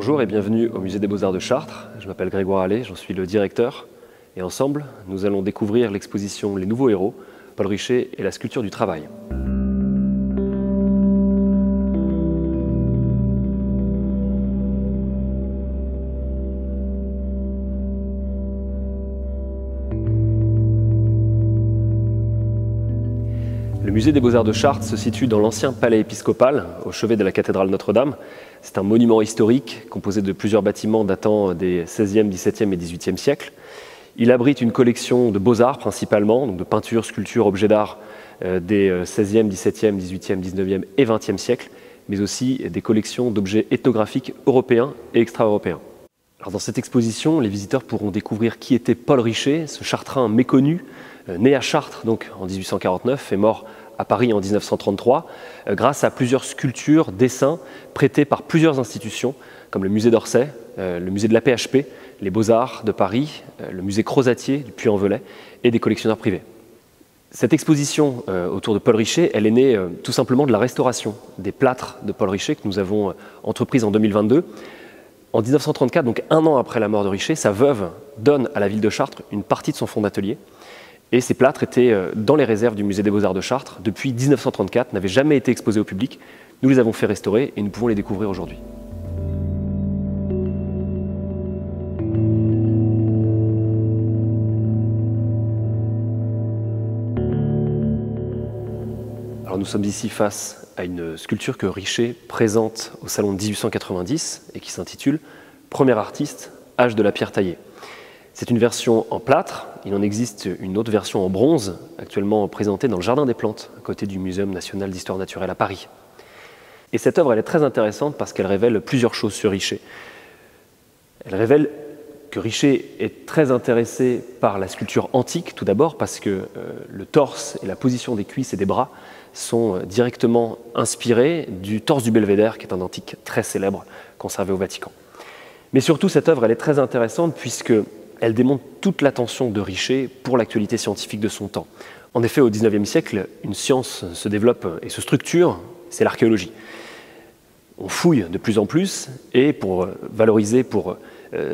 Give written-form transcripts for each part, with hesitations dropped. Bonjour et bienvenue au musée des Beaux-Arts de Chartres. Je m'appelle Grégoire Hallé, j'en suis le directeur. Et ensemble, nous allons découvrir l'exposition Les nouveaux héros, Paul Richer et la sculpture du travail. Le musée des Beaux-Arts de Chartres se situe dans l'ancien palais épiscopal, au chevet de la cathédrale Notre-Dame. C'est un monument historique composé de plusieurs bâtiments datant des 16e, 17e et 18e siècles. Il abrite une collection de beaux-arts principalement, donc de peinture, sculpture, objets d'art des 16e, 17e, 18e, 19e et 20e siècles, mais aussi des collections d'objets ethnographiques européens et extra-européens. Alors dans cette exposition, les visiteurs pourront découvrir qui était Paul Richer, ce Chartrain méconnu, né à Chartres donc, en 1849 et mort à Paris en 1933, grâce à plusieurs sculptures, dessins prêtés par plusieurs institutions, comme le musée d'Orsay, le musée de la PHP, les Beaux-Arts de Paris, le musée Crozatier du Puy-en-Velay et des collectionneurs privés. Cette exposition autour de Paul Richer, elle est née tout simplement de la restauration des plâtres de Paul Richer que nous avons entreprise en 2022. En 1934, donc un an après la mort de Richer, sa veuve donne à la ville de Chartres une partie de son fonds d'atelier. Et ces plâtres étaient dans les réserves du musée des Beaux-Arts de Chartres depuis 1934, n'avaient jamais été exposés au public. Nous les avons fait restaurer et nous pouvons les découvrir aujourd'hui. Alors nous sommes ici face à une sculpture que Richer présente au salon de 1890 et qui s'intitule « Premier artiste, âge de la pierre taillée ». C'est une version en plâtre, il en existe une autre version en bronze, actuellement présentée dans le Jardin des Plantes, à côté du Muséum national d'histoire naturelle à Paris. Et cette œuvre, elle est très intéressante parce qu'elle révèle plusieurs choses sur Richer. Elle révèle que Richer est très intéressé par la sculpture antique, tout d'abord parce que le torse et la position des cuisses et des bras sont directement inspirés du torse du Belvédère, qui est un antique très célèbre, conservé au Vatican. Mais surtout, cette œuvre, elle est très intéressante puisque elle démontre toute l'attention de Richer pour l'actualité scientifique de son temps. En effet, au XIXe siècle, une science se développe et se structure, c'est l'archéologie. On fouille de plus en plus et pour valoriser, pour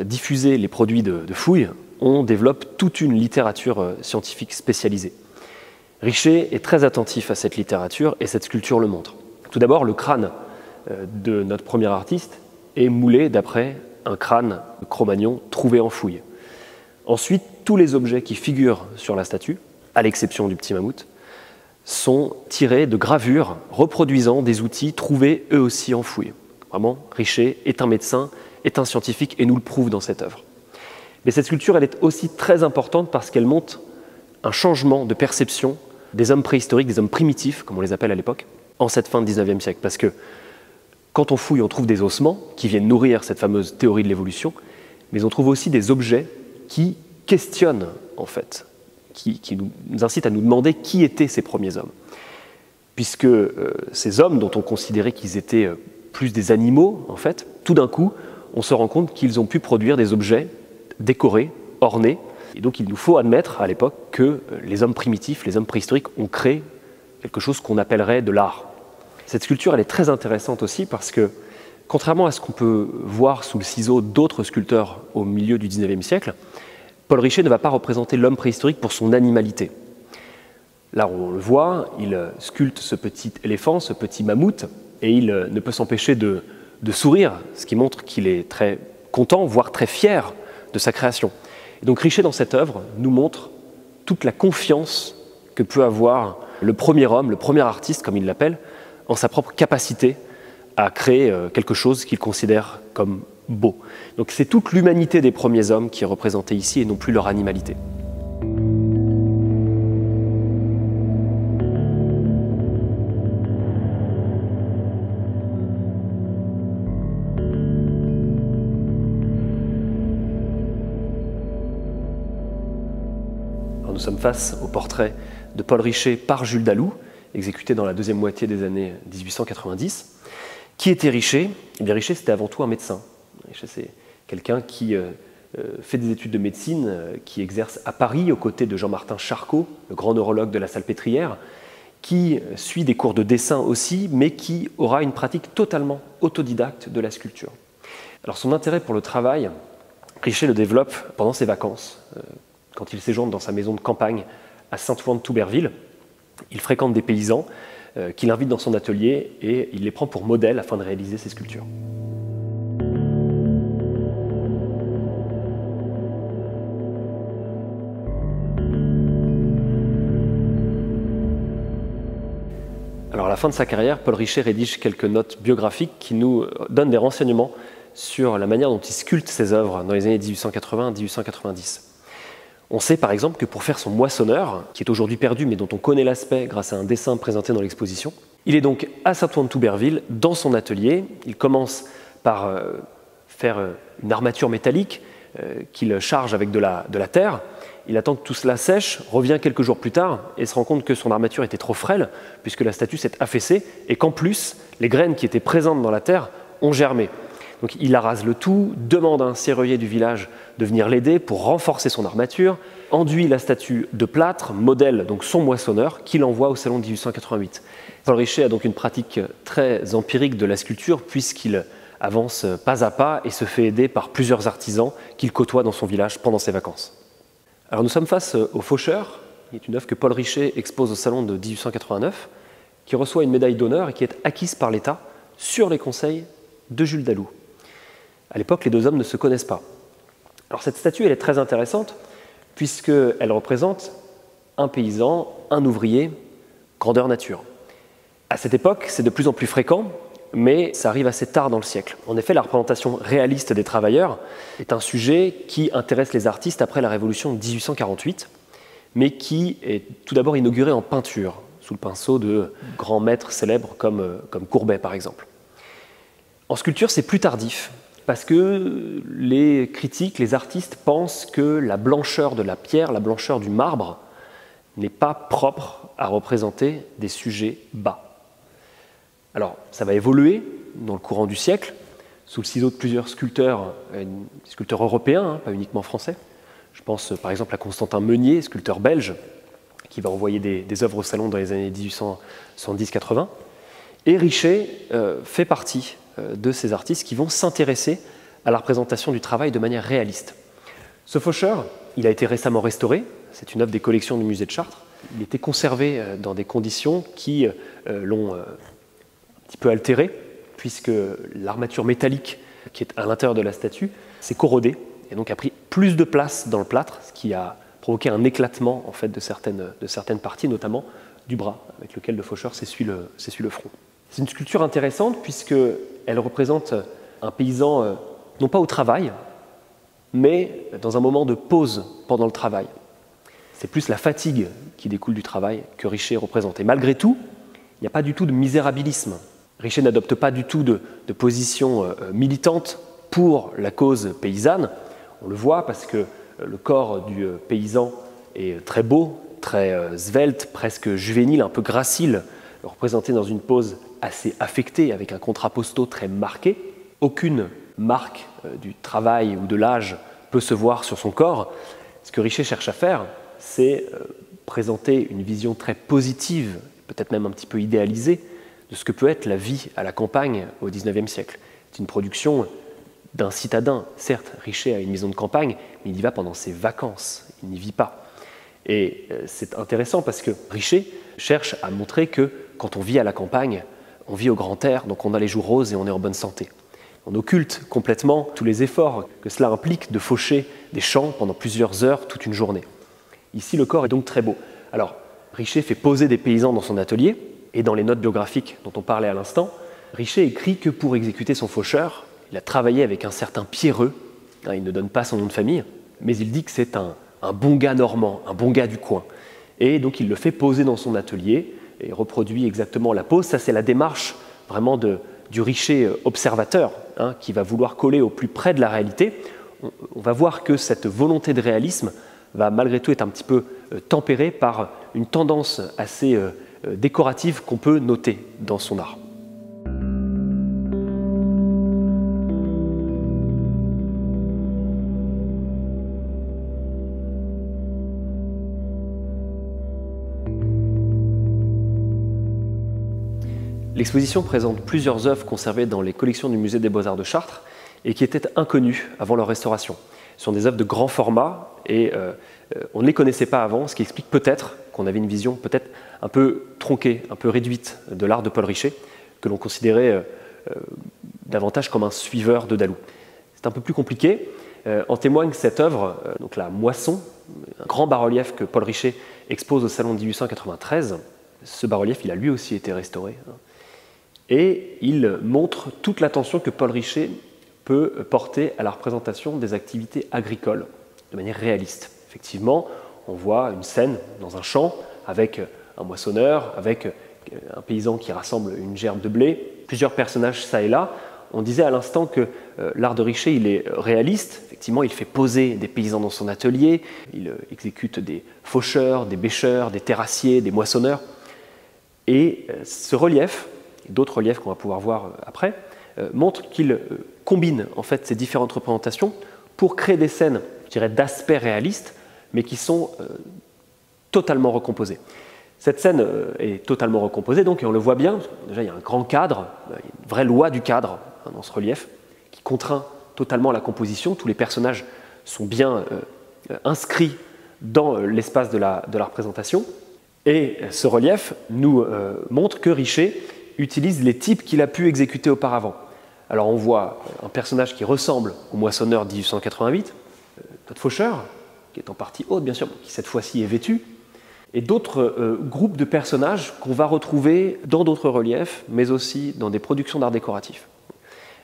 diffuser les produits de fouilles, on développe toute une littérature scientifique spécialisée. Richer est très attentif à cette littérature et cette sculpture le montre. Tout d'abord, le crâne de notre premier artiste est moulé d'après un crâne de Cro-Magnon trouvé en fouille. Ensuite, tous les objets qui figurent sur la statue, à l'exception du petit mammouth, sont tirés de gravures reproduisant des outils trouvés eux aussi en fouille. Vraiment, Richer est un médecin, est un scientifique et nous le prouve dans cette œuvre. Mais cette sculpture, elle est aussi très importante parce qu'elle montre un changement de perception des hommes préhistoriques, des hommes primitifs, comme on les appelle à l'époque, en cette fin du XIXe siècle. Parce que quand on fouille, on trouve des ossements qui viennent nourrir cette fameuse théorie de l'évolution, mais on trouve aussi des objets qui questionne en fait, qui nous incite à nous demander qui étaient ces premiers hommes. Puisque ces hommes dont on considérait qu'ils étaient plus des animaux, en fait, tout d'un coup, on se rend compte qu'ils ont pu produire des objets décorés, ornés, et donc il nous faut admettre à l'époque que les hommes primitifs, les hommes préhistoriques ont créé quelque chose qu'on appellerait de l'art. Cette sculpture, elle est très intéressante aussi parce que contrairement à ce qu'on peut voir sous le ciseau d'autres sculpteurs au milieu du XIXe siècle, Paul Richer ne va pas représenter l'homme préhistorique pour son animalité. Là, on le voit, il sculpte ce petit éléphant, ce petit mammouth, et il ne peut s'empêcher de sourire, ce qui montre qu'il est très content, voire très fier de sa création. Et donc Richer, dans cette œuvre, nous montre toute la confiance que peut avoir le premier homme, le premier artiste, comme il l'appelle, en sa propre capacité à créer quelque chose qu'il considère comme beau. Donc c'est toute l'humanité des premiers hommes qui est représentée ici et non plus leur animalité. Alors nous sommes face au portrait de Paul Richer par Jules Dalou, exécuté dans la deuxième moitié des années 1890. Qui était Richer? Eh bien, Richer, c'était avant tout un médecin. Richer, c'est quelqu'un qui fait des études de médecine, qui exerce à Paris aux côtés de Jean-Martin Charcot, le grand neurologue de la Salpêtrière, qui suit des cours de dessin aussi, mais qui aura une pratique totalement autodidacte de la sculpture. Alors son intérêt pour le travail, Richer le développe pendant ses vacances. Quand il séjourne dans sa maison de campagne à Saint-Ouen-de-Touberville, il fréquente des paysans qu'il invite dans son atelier et il les prend pour modèles afin de réaliser ses sculptures. Alors à la fin de sa carrière, Paul Richer rédige quelques notes biographiques qui nous donnent des renseignements sur la manière dont il sculpte ses œuvres dans les années 1880-1890. On sait par exemple que pour faire son moissonneur, qui est aujourd'hui perdu mais dont on connaît l'aspect grâce à un dessin présenté dans l'exposition, il est donc à Saint-Ouen-de-Touberville, dans son atelier. Il commence par faire une armature métallique qu'il charge avec de la terre. Il attend que tout cela sèche, revient quelques jours plus tard et se rend compte que son armature était trop frêle puisque la statue s'est affaissée et qu'en plus, les graines qui étaient présentes dans la terre ont germé. Donc il arrase le tout, demande à un serrurier du village de venir l'aider pour renforcer son armature, enduit la statue de plâtre, modèle donc son moissonneur, qu'il envoie au salon de 1888. Paul Richer a donc une pratique très empirique de la sculpture puisqu'il avance pas à pas et se fait aider par plusieurs artisans qu'il côtoie dans son village pendant ses vacances. Alors nous sommes face au Faucheur, qui est une œuvre que Paul Richer expose au salon de 1889, qui reçoit une médaille d'honneur et qui est acquise par l'État sur les conseils de Jules Dalou. À l'époque, les deux hommes ne se connaissent pas. Alors cette statue, elle est très intéressante puisqu'elle représente un paysan, un ouvrier, grandeur nature. À cette époque, c'est de plus en plus fréquent, mais ça arrive assez tard dans le siècle. En effet, la représentation réaliste des travailleurs est un sujet qui intéresse les artistes après la Révolution de 1848, mais qui est tout d'abord inauguré en peinture, sous le pinceau de grands maîtres célèbres comme Courbet, par exemple. En sculpture, c'est plus tardif, parce que les critiques, les artistes pensent que la blancheur de la pierre, la blancheur du marbre, n'est pas propre à représenter des sujets bas. Alors, ça va évoluer dans le courant du siècle, sous le ciseau de plusieurs sculpteurs européens, pas uniquement français. Je pense par exemple à Constantin Meunier, sculpteur belge, qui va envoyer des œuvres au salon dans les années 1870-80. Et Richer fait partie de ces artistes qui vont s'intéresser à la représentation du travail de manière réaliste. Ce Faucheur, il a été récemment restauré, c'est une œuvre des collections du musée de Chartres. Il était conservé dans des conditions qui l'ont un petit peu altéré, puisque l'armature métallique qui est à l'intérieur de la statue s'est corrodée et donc a pris plus de place dans le plâtre, ce qui a provoqué un éclatement en fait, de certaines parties, notamment du bras, avec lequel le Faucheur s'essuie le front. C'est une sculpture intéressante puisqu'elle représente un paysan, non pas au travail, mais dans un moment de pause pendant le travail. C'est plus la fatigue qui découle du travail que Richer représente. Et malgré tout, il n'y a pas du tout de misérabilisme. Richer n'adopte pas du tout de position militante pour la cause paysanne. On le voit parce que le corps du paysan est très beau, très svelte, presque juvénile, un peu gracile, représenté dans une pose assez affectée, avec un contrapposto très marqué. Aucune marque du travail ou de l'âge peut se voir sur son corps. Ce que Richer cherche à faire, c'est présenter une vision très positive, peut-être même un petit peu idéalisée, de ce que peut être la vie à la campagne au XIXe siècle. C'est une production d'un citadin. Certes, Richer a une maison de campagne, mais il y va pendant ses vacances, il n'y vit pas. Et c'est intéressant parce que Richer cherche à montrer que quand on vit à la campagne, on vit au grand air, donc on a les joues roses et on est en bonne santé. On occulte complètement tous les efforts que cela implique de faucher des champs pendant plusieurs heures, toute une journée. Ici, le corps est donc très beau. Alors, Richer fait poser des paysans dans son atelier, et dans les notes biographiques dont on parlait à l'instant, Richer écrit que pour exécuter son faucheur, il a travaillé avec un certain Pierreux, il ne donne pas son nom de famille, mais il dit que c'est un bon gars normand, un bon gars du coin. Et donc il le fait poser dans son atelier et reproduit exactement la pose. Ça, c'est la démarche vraiment du Richer observateur, qui va vouloir coller au plus près de la réalité. On va voir que cette volonté de réalisme va malgré tout être un petit peu tempérée par une tendance assez décorative qu'on peut noter dans son art. L'exposition présente plusieurs œuvres conservées dans les collections du musée des Beaux-Arts de Chartres et qui étaient inconnues avant leur restauration. Ce sont des œuvres de grand format et on ne les connaissait pas avant, ce qui explique peut-être qu'on avait une vision peut-être un peu tronquée, un peu réduite de l'art de Paul Richer, que l'on considérait davantage comme un suiveur de Dalou. C'est un peu plus compliqué. En témoigne cette œuvre, donc La Moisson, un grand bas-relief que Paul Richer expose au Salon de 1893. Ce bas-relief, il a lui aussi été restauré. Et il montre toute l'attention que Paul Richer peut porter à la représentation des activités agricoles de manière réaliste. Effectivement, on voit une scène dans un champ avec un moissonneur, avec un paysan qui rassemble une gerbe de blé, plusieurs personnages ça et là. On disait à l'instant que l'art de Richer, il est réaliste. Effectivement, il fait poser des paysans dans son atelier, il exécute des faucheurs, des bêcheurs, des terrassiers, des moissonneurs. Et ce relief, et d'autres reliefs qu'on va pouvoir voir après, montre qu'il combine en fait ces différentes représentations pour créer des scènes, je dirais, d'aspect réaliste, mais qui sont totalement recomposées. Cette scène est totalement recomposée, donc, et on le voit bien. Déjà, il y a un grand cadre, une vraie loi du cadre dans ce relief, qui contraint totalement la composition. Tous les personnages sont bien inscrits dans l'espace de la représentation. Et ce relief nous montre que Richer utilise les types qu'il a pu exécuter auparavant. Alors on voit un personnage qui ressemble au moissonneur 1888, notre faucheur, qui est en partie haute bien sûr, qui cette fois-ci est vêtu, et d'autres groupes de personnages qu'on va retrouver dans d'autres reliefs, mais aussi dans des productions d'art décoratif.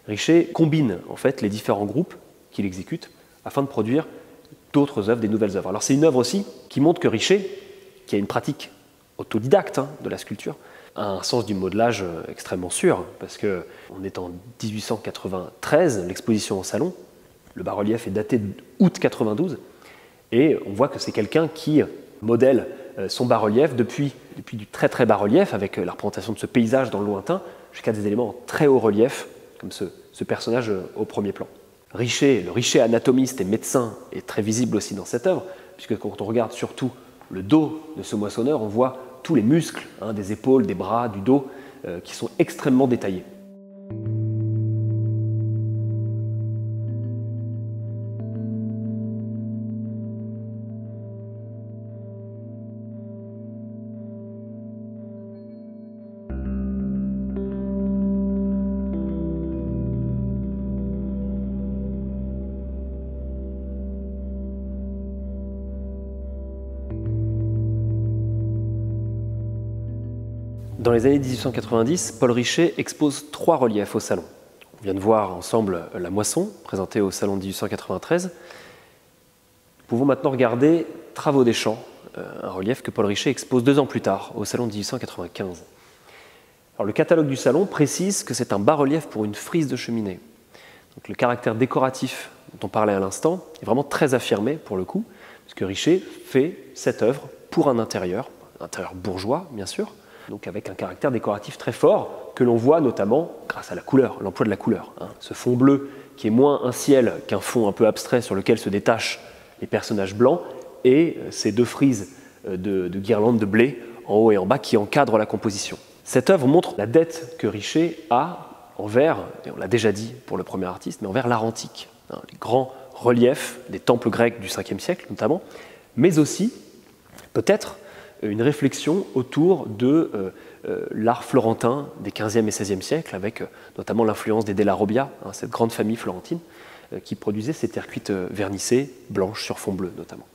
Richer combine en fait les différents groupes qu'il exécute afin de produire d'autres œuvres, des nouvelles œuvres. Alors c'est une œuvre aussi qui montre que Richer, qui a une pratique autodidacte de la sculpture, a un sens du modelage extrêmement sûr, parce qu'on est en 1893, l'exposition au Salon, le bas-relief est daté d'août 92, et on voit que c'est quelqu'un qui modèle son bas-relief depuis du très très bas-relief, avec la représentation de ce paysage dans le lointain, jusqu'à des éléments en très haut relief, comme ce personnage au premier plan. Richer, le Richer anatomiste et médecin, est très visible aussi dans cette œuvre, puisque quand on regarde surtout le dos de ce moissonneur, on voit tous les muscles, des épaules, des bras, du dos, qui sont extrêmement détaillés. Dans les années 1890, Paul Richer expose 3 reliefs au Salon. On vient de voir ensemble La Moisson, présentée au Salon de 1893. Nous pouvons maintenant regarder Travaux des Champs, un relief que Paul Richer expose 2 ans plus tard, au Salon de 1895. Alors, le catalogue du Salon précise que c'est un bas-relief pour une frise de cheminée. Donc, le caractère décoratif dont on parlait à l'instant est vraiment très affirmé pour le coup, puisque Richer fait cette œuvre pour un intérieur bourgeois bien sûr, donc avec un caractère décoratif très fort que l'on voit notamment grâce à la couleur, l'emploi de la couleur. Ce fond bleu qui est moins un ciel qu'un fond un peu abstrait sur lequel se détachent les personnages blancs et ces 2 frises de guirlandes de blé en haut et en bas qui encadrent la composition. Cette œuvre montre la dette que Richer a envers, et on l'a déjà dit pour le premier artiste, mais envers l'art antique. Les grands reliefs des temples grecs du 5e siècle notamment, mais aussi peut-être une réflexion autour de l'art florentin des 15e et 16e siècles, avec notamment l'influence des Della Robbia, cette grande famille florentine, qui produisait ces terres cuites vernissées, blanches sur fond bleu notamment.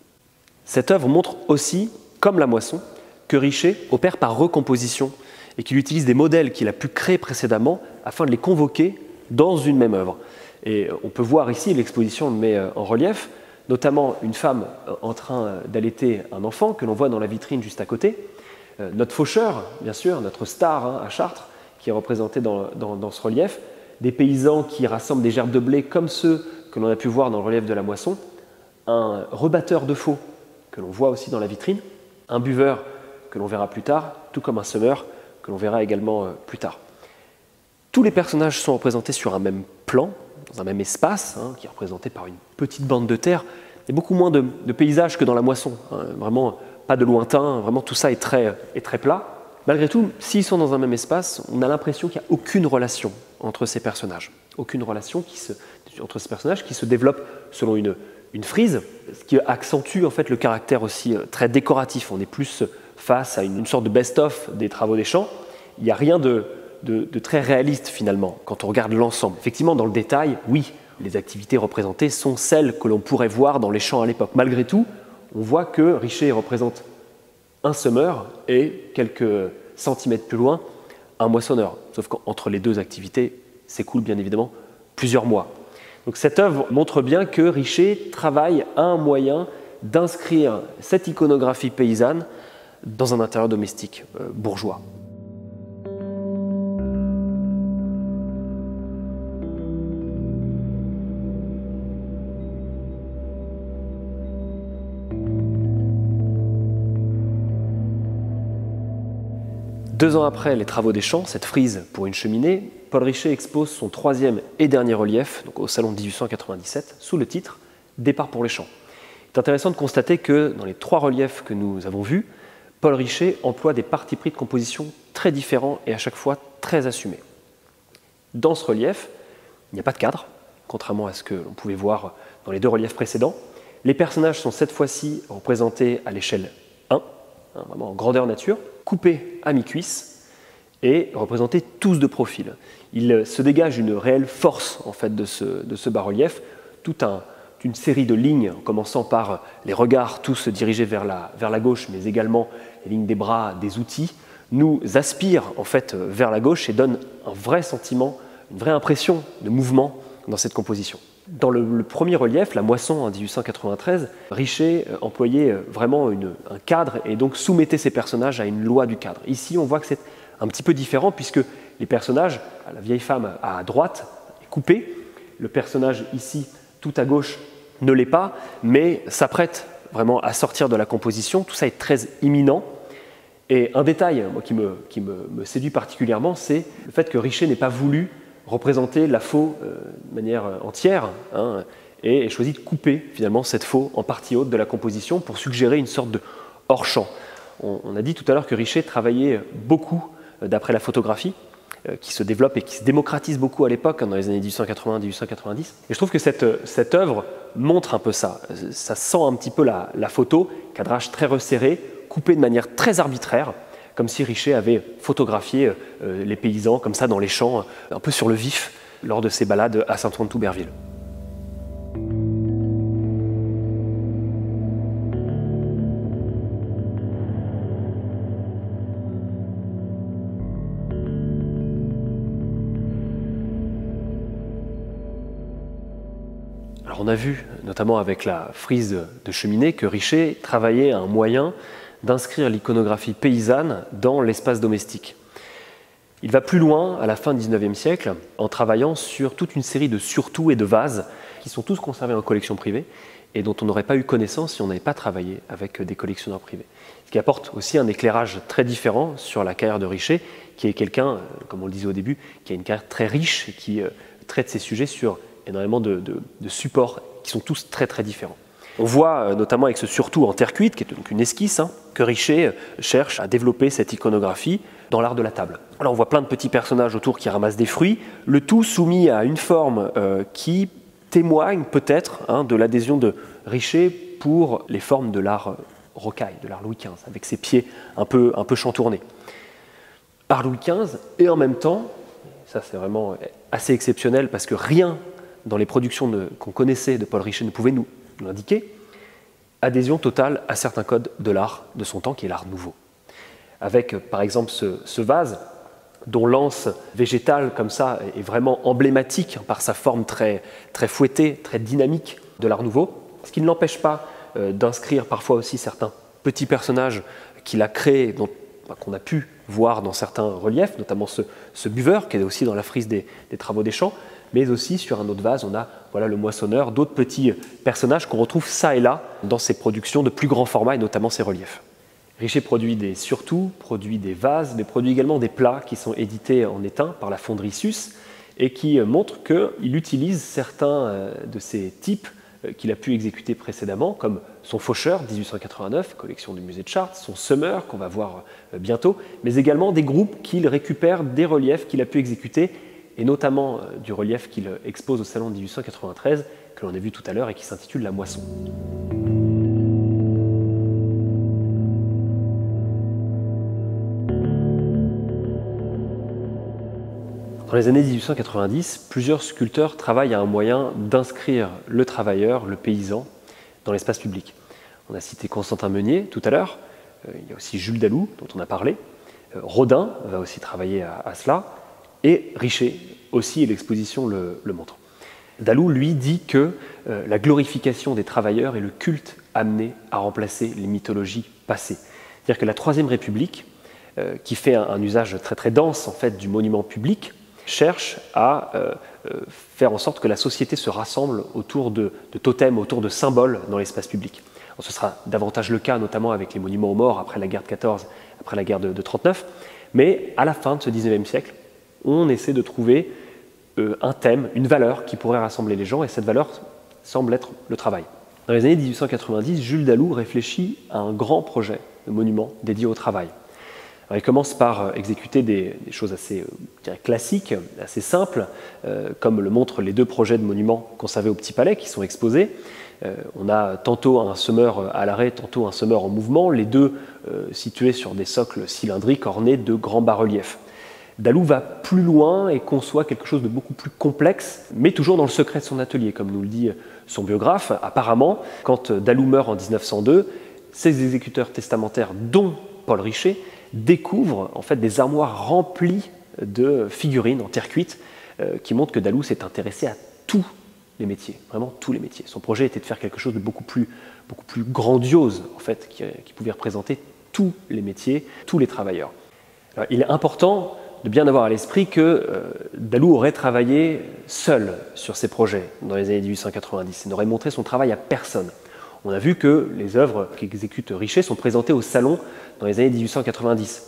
Cette œuvre montre aussi, comme La Moisson, que Richer opère par recomposition et qu'il utilise des modèles qu'il a pu créer précédemment afin de les convoquer dans une même œuvre. Et on peut voir ici, l'exposition le met en relief, notamment une femme en train d'allaiter un enfant que l'on voit dans la vitrine juste à côté. Notre faucheur, bien sûr, notre star à Chartres, qui est représenté dans ce relief. Des paysans qui rassemblent des gerbes de blé comme ceux que l'on a pu voir dans le relief de La Moisson. Un rebatteur de faux que l'on voit aussi dans la vitrine. Un buveur que l'on verra plus tard, tout comme un semeur que l'on verra également plus tard. Tous les personnages sont représentés sur un même plan, dans un même espace, qui est représenté par une petite bande de terre. Il y a beaucoup moins de paysages que dans La Moisson, vraiment pas de lointain, vraiment tout ça est très plat. Malgré tout, s'ils sont dans un même espace, on a l'impression qu'il n'y a aucune relation entre ces personnages, aucune relation qui se entre ces personnages qui se développent selon une frise, ce qui accentue en fait le caractère aussi très décoratif. On est plus face à une sorte de best-of des Travaux des Champs. Il n'y a rien de très réaliste finalement quand on regarde l'ensemble. Effectivement, dans le détail, oui, les activités représentées sont celles que l'on pourrait voir dans les champs à l'époque. Malgré tout, on voit que Richer représente un semeur et quelques centimètres plus loin, un moissonneur. Sauf qu'entre les deux activités s'écoulent bien évidemment plusieurs mois. Donc cette œuvre montre bien que Richer travaille à un moyen d'inscrire cette iconographie paysanne dans un intérieur domestique bourgeois. Deux ans après les Travaux des Champs, cette frise pour une cheminée, Paul Richer expose son troisième et dernier relief donc au Salon de 1897 sous le titre « Départ pour les champs ». Il est intéressant de constater que dans les trois reliefs que nous avons vus, Paul Richer emploie des partis pris de composition très différents et à chaque fois très assumés. Dans ce relief, il n'y a pas de cadre, contrairement à ce que l'on pouvait voir dans les deux reliefs précédents. Les personnages sont cette fois-ci représentés à l'échelle 1, vraiment en grandeur nature, coupés à mi-cuisse et représentés tous de profil. Il se dégage une réelle force en fait, de ce bas-relief, toute une série de lignes, en commençant par les regards tous dirigés vers la gauche, mais également les lignes des bras, des outils, nous aspirent en fait, vers la gauche et donnent un vrai sentiment, une vraie impression de mouvement dans cette composition. Dans le premier relief, La Moisson en 1893, Richer employait vraiment un cadre et donc soumettait ses personnages à une loi du cadre. Ici, on voit que c'est un petit peu différent puisque les personnages, la vieille femme à droite est coupée, le personnage ici, tout à gauche, ne l'est pas, mais s'apprête vraiment à sortir de la composition. Tout ça est très imminent. Et un détail moi, qui me séduit particulièrement, c'est le fait que Richer n'ait pas voulu représenter la faux de manière entière hein, et choisi de couper finalement cette faux en partie haute de la composition pour suggérer une sorte de hors-champ. On a dit tout à l'heure que Richer travaillait beaucoup d'après la photographie qui se développe et qui se démocratise beaucoup à l'époque hein, dans les années 1880-1890. Et je trouve que cette œuvre montre un peu ça. Ça sent un petit peu la photo, cadrage très resserré, coupé de manière très arbitraire, comme si Richer avait photographié les paysans comme ça dans les champs, un peu sur le vif, lors de ses balades à Saint-Ouen-de-Touberville. Alors on a vu, notamment avec la frise de cheminée, que Richer travaillait à un moyen d'inscrire l'iconographie paysanne dans l'espace domestique. Il va plus loin, à la fin du XIXe siècle, en travaillant sur toute une série de surtouts et de vases qui sont tous conservés en collection privée et dont on n'aurait pas eu connaissance si on n'avait pas travaillé avec des collectionneurs privés. Ce qui apporte aussi un éclairage très différent sur la carrière de Richer, qui est quelqu'un, comme on le disait au début, qui a une carrière très riche et qui traite ses sujets sur énormément de supports qui sont tous très très différents. On voit notamment avec ce surtout en terre cuite, qui est donc une esquisse, hein, que Richer cherche à développer cette iconographie dans l'art de la table. Alors on voit plein de petits personnages autour qui ramassent des fruits, le tout soumis à une forme qui témoigne peut-être hein, de l'adhésion de Richer pour les formes de l'art rocaille, de l'art Louis XV, avec ses pieds un peu chantournés. Art Louis XV, et en même temps, ça c'est vraiment assez exceptionnel parce que rien dans les productions qu'on connaissait de Paul Richer ne pouvait nous l'indiquer, adhésion totale à certains codes de l'art de son temps, qui est l'art nouveau. Avec, par exemple, ce vase, dont l'anse végétale, comme ça, est vraiment emblématique par sa forme très, très fouettée, très dynamique de l'art nouveau, ce qui ne l'empêche pas d'inscrire parfois aussi certains petits personnages qu'il a créés, qu'on a pu voir dans certains reliefs, notamment ce buveur, qui est aussi dans la frise des Travaux des Champs, mais aussi sur un autre vase, on a voilà, le moissonneur, d'autres petits personnages qu'on retrouve ça et là dans ses productions de plus grand format et notamment ses reliefs. Richer produit des surtouts, produit des vases, mais produit également des plats qui sont édités en étain par la Fonderie Sus et qui montrent qu'il utilise certains de ces types qu'il a pu exécuter précédemment, comme son Faucheur, 1889, collection du musée de Chartres, son semeur, qu'on va voir bientôt, mais également des groupes qu'il récupère, des reliefs qu'il a pu exécuter et notamment du relief qu'il expose au Salon de 1893, que l'on a vu tout à l'heure et qui s'intitule « La Moisson ». Dans les années 1890, plusieurs sculpteurs travaillent à un moyen d'inscrire le travailleur, le paysan, dans l'espace public. On a cité Constantin Meunier tout à l'heure, il y a aussi Jules Dalou, dont on a parlé, Rodin va aussi travailler à cela, et Richer aussi, et l'exposition le montre. Dalou, lui, dit que la glorification des travailleurs est le culte amené à remplacer les mythologies passées. C'est-à-dire que la Troisième République, qui fait un usage très très dense en fait, du monument public, cherche à faire en sorte que la société se rassemble autour de totems, autour de symboles dans l'espace public. Alors, ce sera davantage le cas, notamment avec les monuments aux morts après la guerre de 14, après la guerre de 39, mais à la fin de ce 19e siècle, on essaie de trouver un thème, une valeur qui pourrait rassembler les gens, et cette valeur semble être le travail. Dans les années 1890, Jules Dalou réfléchit à un grand projet de monument dédié au travail. Alors, il commence par exécuter des choses assez classiques, assez simples, comme le montrent les deux projets de monuments conservés au Petit Palais qui sont exposés. On a tantôt un semeur à l'arrêt, tantôt un semeur en mouvement, les deux situés sur des socles cylindriques ornés de grands bas-reliefs. Dalou va plus loin et conçoit quelque chose de beaucoup plus complexe, mais toujours dans le secret de son atelier, comme nous le dit son biographe. Apparemment, quand Dalou meurt en 1902, ses exécuteurs testamentaires, dont Paul Richer, découvrent en fait des armoires remplies de figurines en terre cuite qui montrent que Dalou s'est intéressé à tous les métiers, vraiment tous les métiers. Son projet était de faire quelque chose de beaucoup plus grandiose en fait, qui pouvait représenter tous les métiers, tous les travailleurs. Alors, il est important de bien avoir à l'esprit que Dalou aurait travaillé seul sur ses projets dans les années 1890 et n'aurait montré son travail à personne. On a vu que les œuvres qu'exécute Richer sont présentées au Salon dans les années 1890.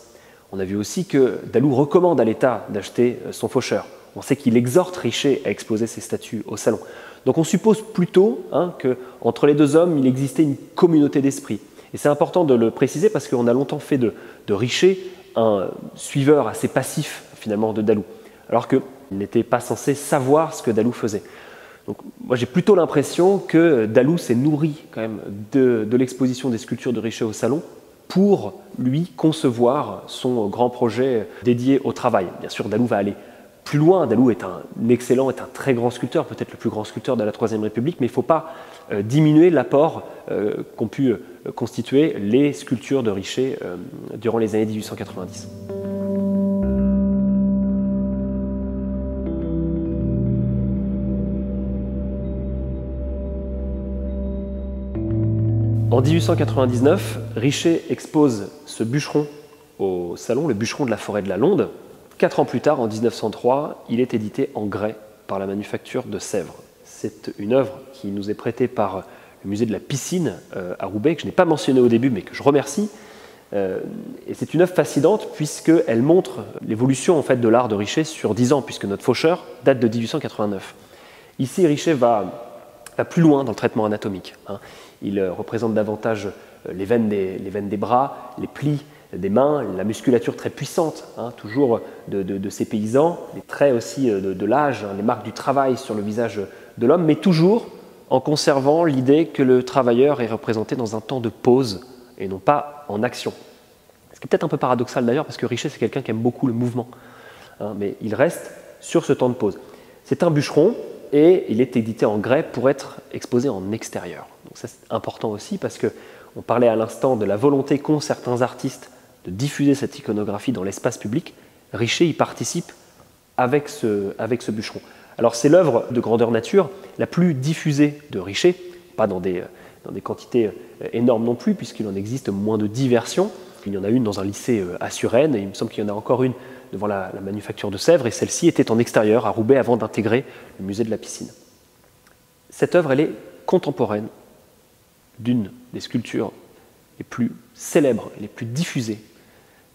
On a vu aussi que Dalou recommande à l'État d'acheter son Faucheur. On sait qu'il exhorte Richer à exposer ses statues au Salon. Donc on suppose plutôt qu'entre les deux hommes, il existait une communauté d'esprit. Et c'est important de le préciser parce qu'on a longtemps fait de Richer un suiveur assez passif finalement de Dalou, alors qu'il n'était pas censé savoir ce que Dalou faisait. Donc, moi, j'ai plutôt l'impression que Dalou s'est nourri quand même de l'exposition des sculptures de Richer au Salon pour lui concevoir son grand projet dédié au travail. Bien sûr, Dalou va aller plus loin. Dalou est un excellent, est un très grand sculpteur, peut-être le plus grand sculpteur de la Troisième République, mais il ne faut pas diminuer l'apport qu'ont pu constituer les sculptures de Richer durant les années 1890. En 1899, Richer expose ce bûcheron au Salon, le bûcheron de la forêt de la Londe. 4 ans plus tard, en 1903, il est édité en grès par la manufacture de Sèvres. C'est une œuvre qui nous est prêtée par le musée de la piscine à Roubaix, que je n'ai pas mentionné au début, mais que je remercie. Et c'est une œuvre fascinante puisqu'elle montre l'évolution en fait, de l'art de Richer sur 10 ans, puisque notre Faucheur date de 1889. Ici, Richer va plus loin dans le traitement anatomique. Il représente davantage les veines des bras, les plis des mains, la musculature très puissante, toujours de ces paysans, les traits aussi de l'âge, les marques du travail sur le visage de l'homme, mais toujours en conservant l'idée que le travailleur est représenté dans un temps de pause et non pas en action. Ce qui est peut-être un peu paradoxal d'ailleurs, parce que Richer, c'est quelqu'un qui aime beaucoup le mouvement, mais il reste sur ce temps de pause. C'est un bûcheron, et il est édité en grès pour être exposé en extérieur. Donc ça, c'est important aussi parce qu'on parlait à l'instant de la volonté qu'ont certains artistes de diffuser cette iconographie dans l'espace public. Richer y participe avec ce bûcheron. Alors c'est l'œuvre de grandeur nature la plus diffusée de Richer, pas dans des quantités énormes non plus, puisqu'il en existe moins de 10 versions. Il y en a une dans un lycée à Suresnes, et il me semble qu'il y en a encore une devant la manufacture de Sèvres, et celle-ci était en extérieur à Roubaix avant d'intégrer le musée de la piscine. Cette œuvre, elle est contemporaine d'une des sculptures les plus célèbres, les plus diffusées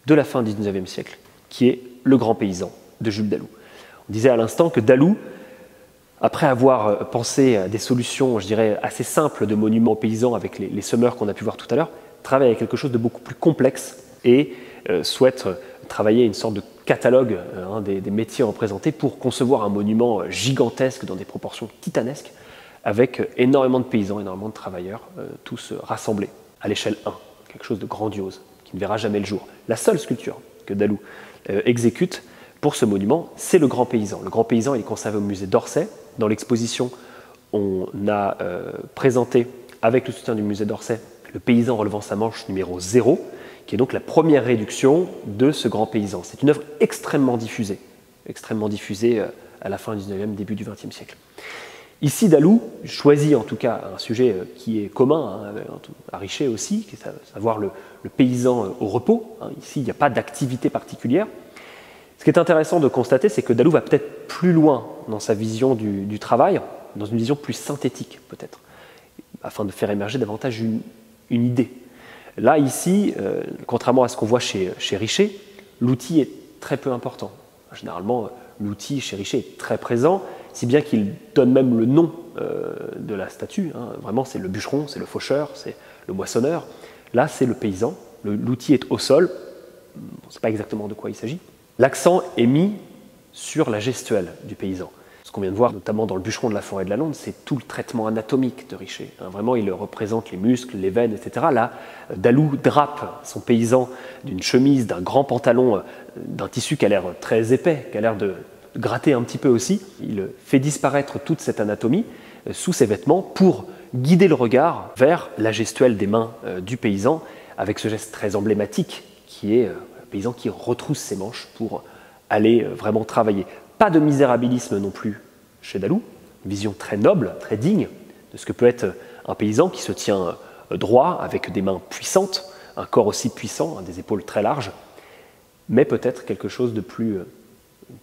de la fin du 19e siècle, qui est Le grand paysan de Jules Dalou. On disait à l'instant que Dalou, après avoir pensé à des solutions, je dirais, assez simples de monuments paysans avec les semeurs qu'on a pu voir tout à l'heure, travaille avec quelque chose de beaucoup plus complexe et souhaite travailler une sorte de catalogue hein, des métiers représentés pour concevoir un monument gigantesque dans des proportions titanesques avec énormément de paysans, énormément de travailleurs, tous rassemblés à l'échelle 1, quelque chose de grandiose qui ne verra jamais le jour. La seule sculpture que Dalou exécute pour ce monument, c'est le grand paysan. Le grand paysan, il est conservé au musée d'Orsay. Dans l'exposition, on a présenté, avec le soutien du musée d'Orsay, le paysan relevant sa manche numéro 0, qui est donc la première réduction de ce grand paysan. C'est une œuvre extrêmement diffusée à la fin du 19e, début du 20e siècle. Ici, Dalou choisit en tout cas un sujet qui est commun, hein, à Richer aussi, qui est à savoir le paysan au repos. Ici, il n'y a pas d'activité particulière. Ce qui est intéressant de constater, c'est que Dalou va peut-être plus loin dans sa vision du travail, dans une vision plus synthétique peut-être, afin de faire émerger davantage une idée. Là, ici, contrairement à ce qu'on voit chez Richer, l'outil est très peu important. Généralement, l'outil chez Richer est très présent, si bien qu'il donne même le nom de la statue. Hein. Vraiment, c'est le bûcheron, c'est le faucheur, c'est le moissonneur. Là, c'est le paysan. L'outil est au sol. On ne sait pas exactement de quoi il s'agit. L'accent est mis sur la gestuelle du paysan. Ce qu'on vient de voir, notamment dans le bûcheron de la forêt de la Londe, c'est tout le traitement anatomique de Richer. Hein, vraiment, il représente les muscles, les veines, etc. Là, Dalou drape son paysan d'une chemise, d'un grand pantalon, d'un tissu qui a l'air très épais, qui a l'air de gratter un petit peu aussi. Il fait disparaître toute cette anatomie sous ses vêtements pour guider le regard vers la gestuelle des mains du paysan, avec ce geste très emblématique qui est le paysan qui retrousse ses manches pour aller vraiment travailler. Pas de misérabilisme non plus chez Dalou, une vision très noble, très digne de ce que peut être un paysan qui se tient droit, avec des mains puissantes, un corps aussi puissant, des épaules très larges, mais peut-être quelque chose de plus,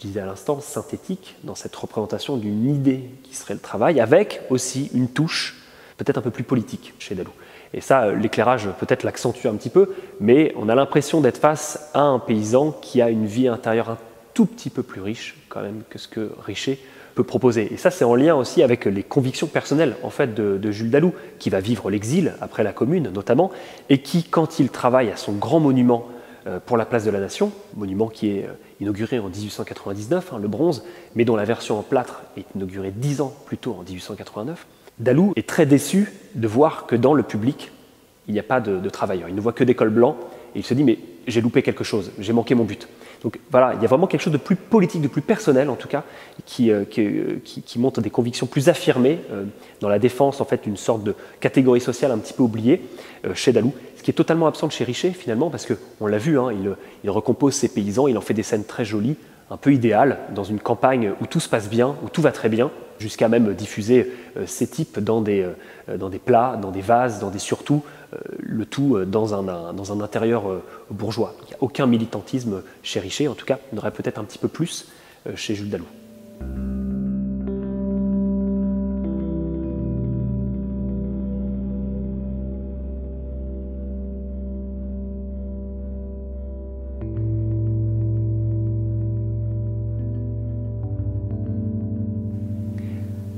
je disais à l'instant, synthétique dans cette représentation d'une idée qui serait le travail, avec aussi une touche peut-être un peu plus politique chez Dalou. Et ça, l'éclairage peut-être l'accentue un petit peu, mais on a l'impression d'être face à un paysan qui a une vie intérieure un tout petit peu plus riche quand même que ce que Richer peut proposer. Et ça, c'est en lien aussi avec les convictions personnelles en fait, de Jules Dalou, qui va vivre l'exil après la Commune notamment, et qui, quand il travaille à son grand monument pour la place de la Nation, monument qui est inauguré en 1899, hein, le bronze, mais dont la version en plâtre est inaugurée 10 ans plus tôt, en 1889, Dalou est très déçu de voir que dans le public, il n'y a pas de travailleurs. Il ne voit que des cols blancs et il se dit « mais j'ai loupé quelque chose, j'ai manqué mon but ». Donc voilà, il y a vraiment quelque chose de plus politique, de plus personnel en tout cas, qui montre des convictions plus affirmées dans la défense en fait, d'une sorte de catégorie sociale un petit peu oubliée chez Dalou, ce qui est totalement absent chez Richer finalement, parce qu'on l'a vu, hein, il recompose ses paysans, il en fait des scènes très jolies, un peu idéales, dans une campagne où tout se passe bien, où tout va très bien, jusqu'à même diffuser ces types dans des plats, dans des vases, dans des surtouts, le tout dans un intérieur bourgeois. Il n'y a aucun militantisme chez Richer, en tout cas, il y en aurait peut-être un petit peu plus chez Jules Dalou.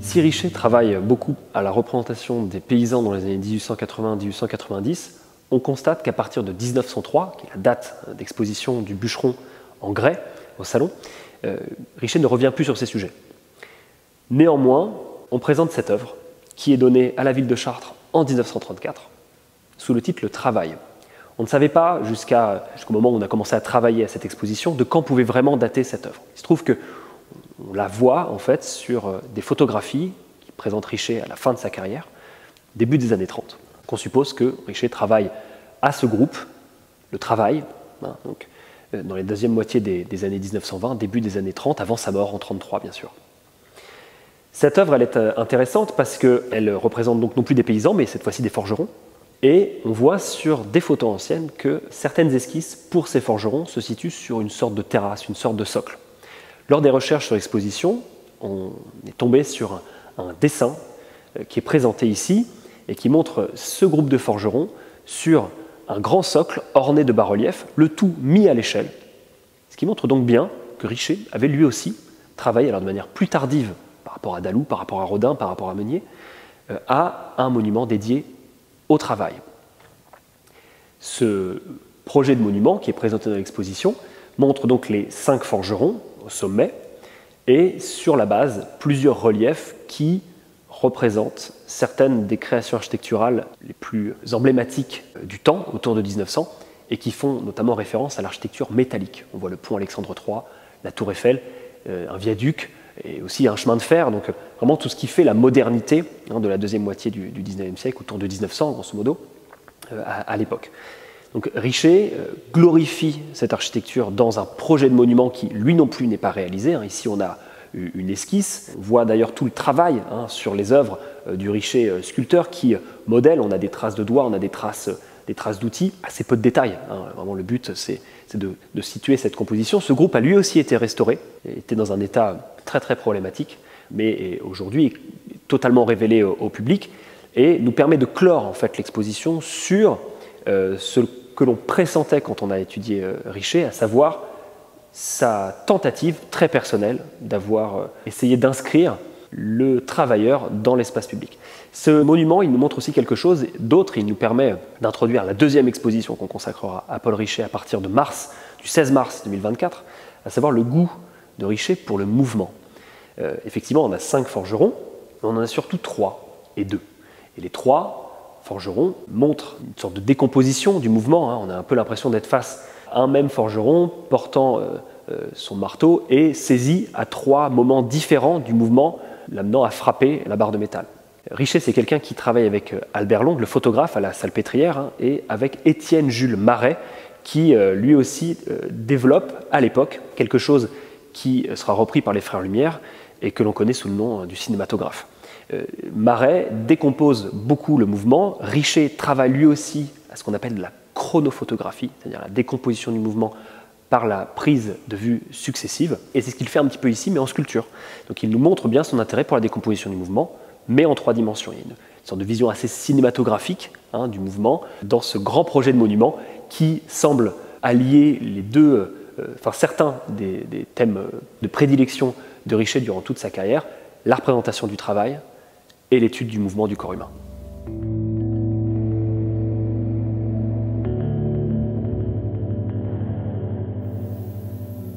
Si Richer travaille beaucoup à la représentation des paysans dans les années 1880-1890, on constate qu'à partir de 1903, qui est la date d'exposition du bûcheron en grès au Salon, Richer ne revient plus sur ces sujets. Néanmoins, on présente cette œuvre qui est donnée à la ville de Chartres en 1934 sous le titre « Le Travail ». On ne savait pas, jusqu'au moment où on a commencé à travailler à cette exposition, de quand pouvait vraiment dater cette œuvre. Il se trouve que on la voit en fait sur des photographies qui présentent Richer à la fin de sa carrière, début des années 30. On suppose que Richer travaille à ce groupe, le travail, hein, donc, dans les deuxième moitié des années 1920, début des années 30, avant sa mort en 1933 bien sûr. Cette œuvre elle est intéressante parce qu'elle représente donc non plus des paysans mais cette fois-ci des forgerons, et on voit sur des photos anciennes que certaines esquisses pour ces forgerons se situent sur une sorte de terrasse, une sorte de socle. Lors des recherches sur l'exposition, on est tombé sur un dessin qui est présenté ici et qui montre ce groupe de forgerons sur un grand socle orné de bas-reliefs, le tout mis à l'échelle. Ce qui montre donc bien que Richer avait lui aussi travaillé, alors de manière plus tardive par rapport à Dalou, par rapport à Rodin, par rapport à Meunier, à un monument dédié au travail. Ce projet de monument qui est présenté dans l'exposition montre donc les 5 forgerons au sommet et sur la base plusieurs reliefs qui représentent certaines des créations architecturales les plus emblématiques du temps, autour de 1900, et qui font notamment référence à l'architecture métallique. On voit le pont Alexandre III, la tour Eiffel, un viaduc et aussi un chemin de fer, donc vraiment tout ce qui fait la modernité de la deuxième moitié du 19e siècle, autour de 1900 grosso modo, à l'époque. Donc Richer glorifie cette architecture dans un projet de monument qui lui non plus n'est pas réalisé. Ici on a une esquisse, on voit d'ailleurs tout le travail sur les œuvres du Richer sculpteur qui modèle, on a des traces de doigts, on a des traces d'outils, assez peu de détails. Vraiment le but c'est de situer cette composition. Ce groupe a lui aussi été restauré, était dans un état très très problématique, mais aujourd'hui totalement révélé au public et nous permet de clore en fait l'exposition sur ce que l'on pressentait quand on a étudié Richer, à savoir sa tentative très personnelle d'avoir essayé d'inscrire le travailleur dans l'espace public. Ce monument, il nous montre aussi quelque chose d'autre, il nous permet d'introduire la deuxième exposition qu'on consacrera à Paul Richer à partir de mars, du 16 mars 2024, à savoir le goût de Richer pour le mouvement. Effectivement, on a 5 forgerons, mais on en a surtout 3 et 2. Et les 3 forgerons montrent une sorte de décomposition du mouvement, on a un peu l'impression d'être face à un même forgeron portant son marteau et saisi à 3 moments différents du mouvement, l'amenant à frapper la barre de métal. Richer, c'est quelqu'un qui travaille avec Albert Long, le photographe à la Salpêtrière, et avec Étienne-Jules Marais, qui lui aussi développe à l'époque quelque chose qui sera repris par les Frères Lumière et que l'on connaît sous le nom du cinématographe. Marais décompose beaucoup le mouvement, Richer travaille lui aussi à ce qu'on appelle la chronophotographie, c'est-à-dire la décomposition du mouvement par la prise de vue successive, et c'est ce qu'il fait un petit peu ici, mais en sculpture. Donc il nous montre bien son intérêt pour la décomposition du mouvement, mais en 3 dimensions. Il y a une sorte de vision assez cinématographique du mouvement dans ce grand projet de monument qui semble allier les deux, certains des thèmes de prédilection de Richer durant toute sa carrière, la représentation du travail et l'étude du mouvement du corps humain.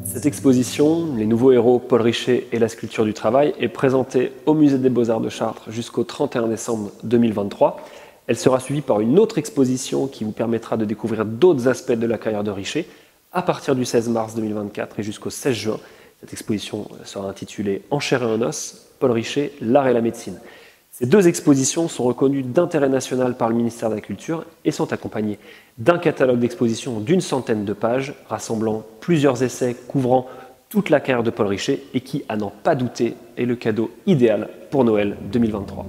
Cette exposition, Les nouveaux héros, Paul Richer et la sculpture du travail, est présentée au musée des Beaux-Arts de Chartres jusqu'au 31 décembre 2023. Elle sera suivie par une autre exposition qui vous permettra de découvrir d'autres aspects de la carrière de Richer à partir du 16 mars 2024 et jusqu'au 16 juin. Cette exposition sera intitulée « En chair et en os, Paul Richer, l'art et la médecine ». Ces 2 expositions sont reconnues d'intérêt national par le ministère de la Culture et sont accompagnées d'un catalogue d'expositions d'une 100aine de pages rassemblant plusieurs essais couvrant toute la carrière de Paul Richer et qui, à n'en pas douter, est le cadeau idéal pour Noël 2023.